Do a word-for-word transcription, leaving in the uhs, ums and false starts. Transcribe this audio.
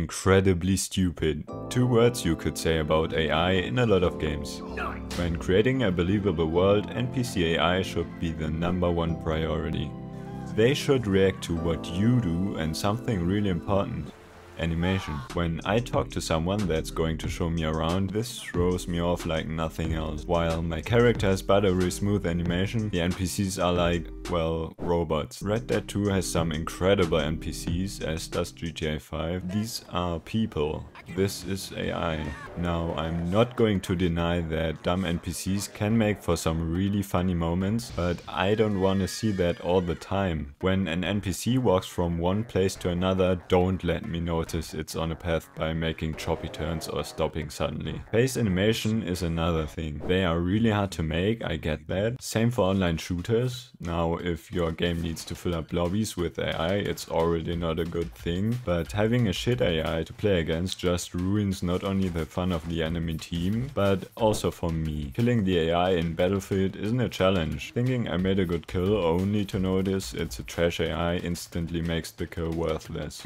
Incredibly stupid. Two words you could say about A I in a lot of games. When creating a believable world, N P C A I should be the number one priority. They should react to what you do and something really important. Animation. When I talk to someone that's going to show me around, this throws me off like nothing else. While my character has buttery smooth animation, the N P Cs are like, well, robots. Red Dead two has some incredible N P Cs, as does G T A five. These are people. This is A I. Now, I'm not going to deny that dumb N P Cs can make for some really funny moments, but I don't want to see that all the time. When an N P C walks from one place to another, don't let me know it's on a path by making choppy turns or stopping suddenly. Face animation is another thing. They are really hard to make, I get that. Same for online shooters. Now, if your game needs to fill up lobbies with A I, it's already not a good thing. But having a shit A I to play against just ruins not only the fun of the enemy team, but also for me. Killing the A I in Battlefield isn't a challenge. Thinking I made a good kill only to notice it's a trash A I instantly makes the kill worthless.